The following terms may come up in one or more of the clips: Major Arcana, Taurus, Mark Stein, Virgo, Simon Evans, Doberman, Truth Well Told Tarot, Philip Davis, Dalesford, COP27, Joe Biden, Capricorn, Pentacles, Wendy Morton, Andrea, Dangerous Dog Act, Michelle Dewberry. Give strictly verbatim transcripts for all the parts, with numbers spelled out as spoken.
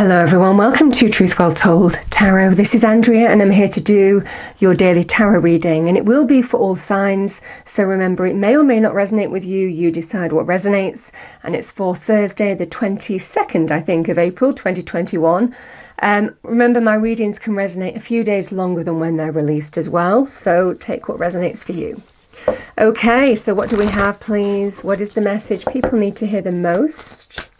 Hello everyone, welcome to Truth Well Told Tarot. This is Andrea and I'm here to do your daily tarot reading, and it will be for all signs, so remember it may or may not resonate with you, you decide what resonates, and it's for Thursday the twenty-second, I think, of April twenty twenty-one. Um, remember my readings can resonate a few days longer than when they're released as well, so take what resonates for you. Okay, so what do we have please? What is the message people need to hear the most?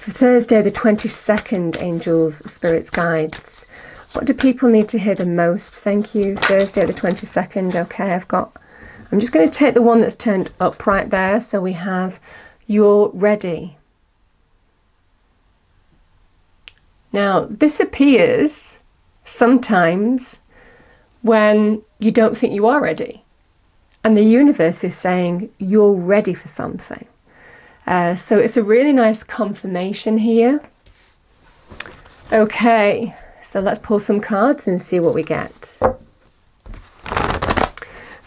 For Thursday the twenty-second, angels, spirits, guides. What do people need to hear the most? Thank you. Thursday the twenty-second. Okay, I've got... I'm just going to take the one that's turned up right there. So we have, you're ready. Now, this appears sometimes when you don't think you are ready. And the universe is saying, you're ready for something. Uh, so it's a really nice confirmation here. Okay, so let's pull some cards and see what we get.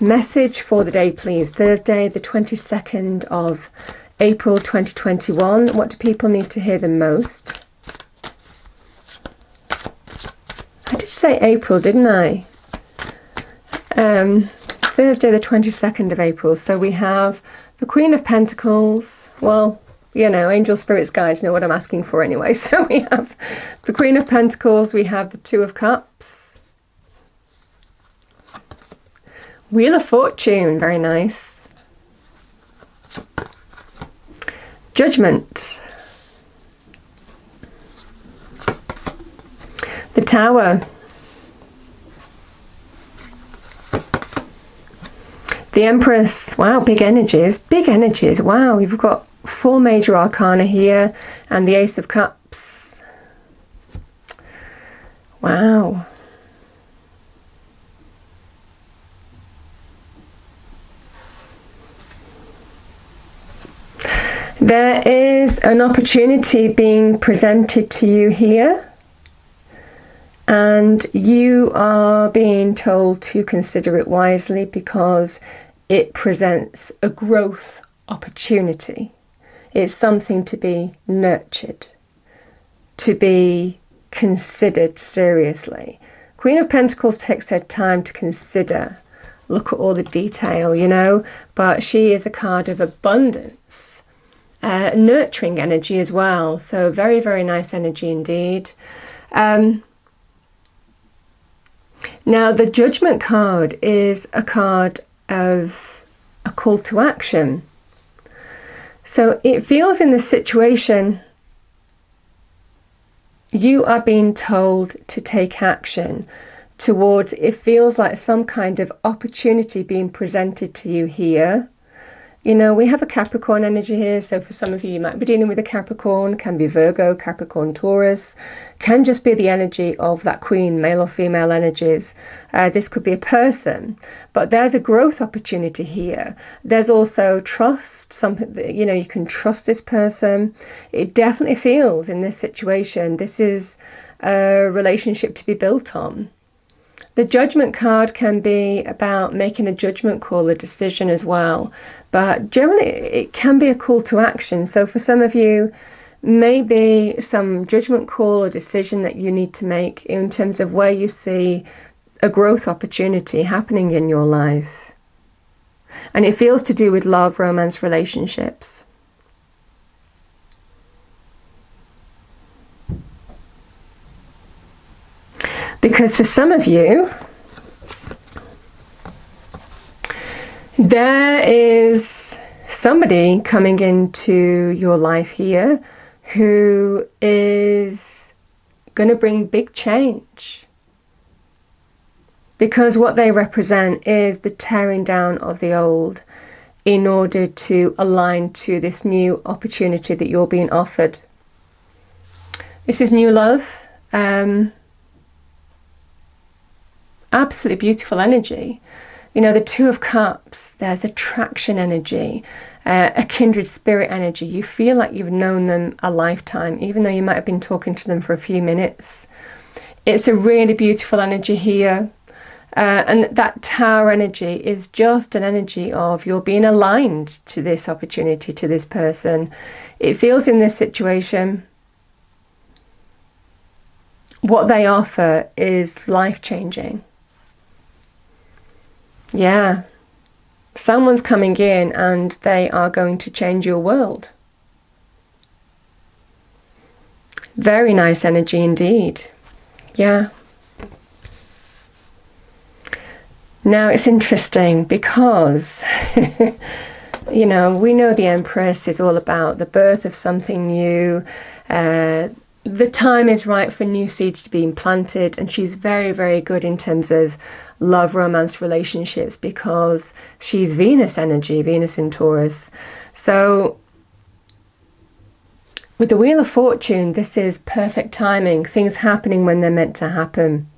Message for the day, please. Thursday, the twenty-second of April twenty twenty-one. What do people need to hear the most? I did say April, didn't I? Um, Thursday, the twenty-second of April. So we have... the Queen of Pentacles, well, you know, angel, spirits, guides know what I'm asking for anyway. So we have the Queen of Pentacles, we have the Two of Cups. Wheel of Fortune, very nice. Judgment. The Tower. The Empress, wow, big energies, big energies, wow, you've got four major arcana here, and the Ace of Cups. Wow. There is an opportunity being presented to you here, and you are being told to consider it wisely because it presents a growth opportunity. It's something to be nurtured, to be considered seriously. Queen of Pentacles takes her time to consider, look at all the detail, you know, but she is a card of abundance, uh, nurturing energy as well. So very, very nice energy indeed. Um, now the Judgment card is a card of a call to action, so it feels in this situation you are being told to take action towards, it feels like some kind of opportunity being presented to you here. You know, we have a Capricorn energy here, so for some of you, you might be dealing with a Capricorn, can be Virgo, Capricorn, Taurus, can just be the energy of that queen, male or female energies. Uh, this could be a person, but there's a growth opportunity here. There's also trust, something that, you know, you can trust this person. It definitely feels in this situation, this is a relationship to be built on. The Judgment card can be about making a judgment call, a decision as well. But generally, it can be a call to action. So for some of you, maybe some judgment call or decision that you need to make in terms of where you see a growth opportunity happening in your life. And it feels to do with love, romance, relationships. Because for some of you, there is somebody coming into your life here who is going to bring big change. Because what they represent is the tearing down of the old in order to align to this new opportunity that you're being offered. This is new love. Um, Absolutely beautiful energy. You know, the Two of Cups, there's attraction energy, uh, a kindred spirit energy. You feel like you've known them a lifetime, even though you might have been talking to them for a few minutes. It's a really beautiful energy here. Uh, and that Tower energy is just an energy of you're being aligned to this opportunity, to this person. It feels in this situation what they offer is life-changing. Yeah. Someone's coming in and they are going to change your world. Very nice energy indeed. Yeah. Now it's interesting because, you know, we know the Empress is all about the birth of something new. Uh, the time is right for new seeds to be implanted, and she's very, very good in terms of love, romance, relationships, because she's Venus energy, Venus in Taurus. So with the Wheel of Fortune, this is perfect timing, things happening when they're meant to happen.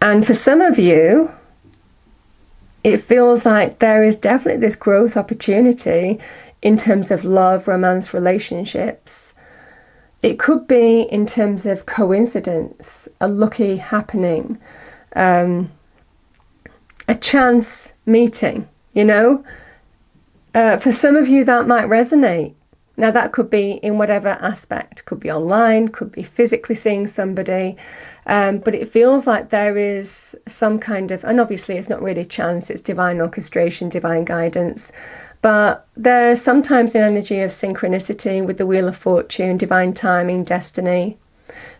And for some of you, it feels like there is definitely this growth opportunity in terms of love, romance, relationships. It could be in terms of coincidence, a lucky happening, um, a chance meeting, you know. Uh, for some of you, that might resonate. Now, that could be in whatever aspect. Could be online, could be physically seeing somebody. Um, but it feels like there is some kind of, and obviously it's not really chance, it's divine orchestration, divine guidance, but there's sometimes an energy of synchronicity with the Wheel of Fortune, divine timing, destiny,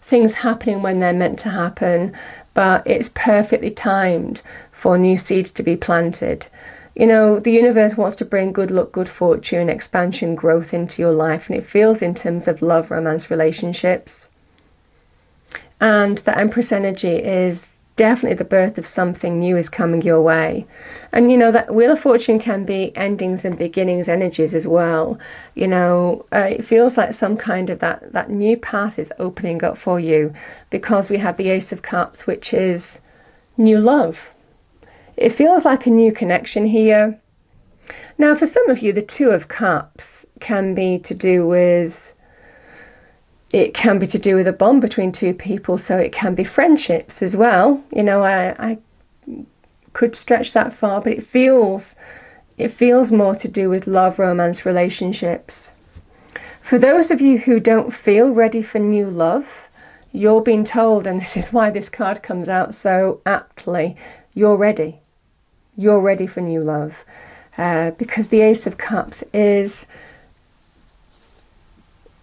things happening when they're meant to happen, but it's perfectly timed for new seeds to be planted. You know, the universe wants to bring good luck, good fortune, expansion, growth into your life, and it feels in terms of love, romance, relationships. And the Empress energy is definitely the birth of something new is coming your way. And, you know, that Wheel of Fortune can be endings and beginnings energies as well. You know, uh, it feels like some kind of that, that new path is opening up for you, because we have the Ace of Cups, which is new love. It feels like a new connection here. Now, for some of you, the Two of Cups can be to do with... It can be to do with a bond between two people, so it can be friendships as well. You know, I, I could stretch that far, but it feels, it feels more to do with love, romance, relationships. For those of you who don't feel ready for new love, you're being told, and this is why this card comes out so aptly, you're ready. You're ready for new love. Uh, because the Ace of Cups is...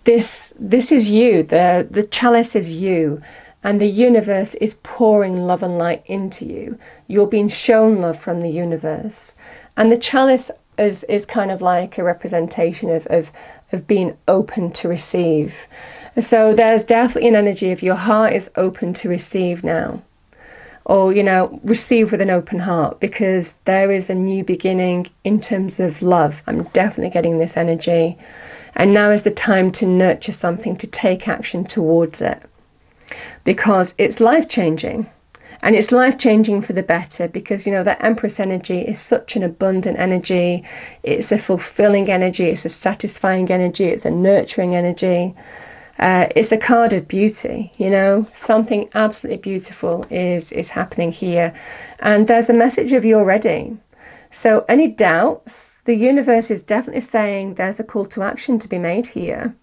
This, this is you, the, the chalice is you, and the universe is pouring love and light into you. You're being shown love from the universe. And the chalice is, is kind of like a representation of, of, of being open to receive. So there's definitely an energy of your heart is open to receive now. Or, you know, receive with an open heart, because there is a new beginning in terms of love. I'm definitely getting this energy. And now is the time to nurture something, to take action towards it, because it's life-changing, and it's life-changing for the better, because, you know, that Empress energy is such an abundant energy. It's a fulfilling energy. It's a satisfying energy. It's a nurturing energy. Uh, it's a card of beauty, you know, something absolutely beautiful is, is happening here. And there's a message of you're ready. So any doubts, the universe is definitely saying there's a call to action to be made here.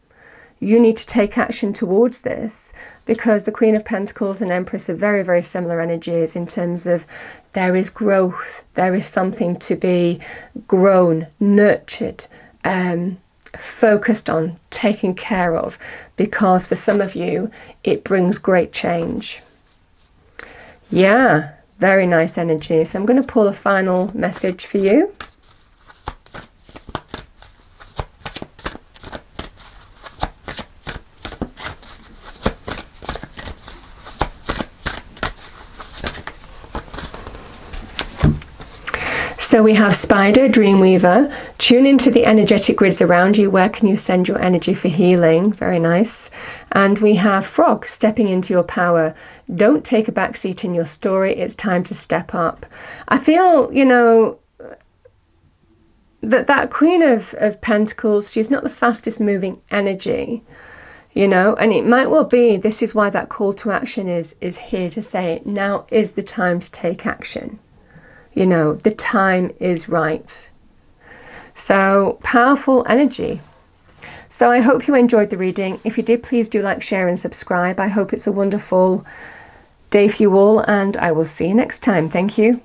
You need to take action towards this, because the Queen of Pentacles and Empress are very, very similar energies in terms of there is growth, there is something to be grown, nurtured, um, focused on, taken care of, because for some of you, it brings great change. Yeah. Very nice energy. So I'm going to pull a final message for you. So we have Spider, Dreamweaver. Tune into the energetic grids around you. Where can you send your energy for healing? Very nice. And we have Frog, stepping into your power. Don't take a backseat in your story. It's time to step up. I feel, you know, that that Queen of, of Pentacles, she's not the fastest moving energy, you know, and it might well be this is why that call to action is, is here to say now is the time to take action. You know, the time is right. So powerful energy. So I hope you enjoyed the reading. If you did, please do like, share and subscribe. I hope it's a wonderful day for you all, and I will see you next time. Thank you.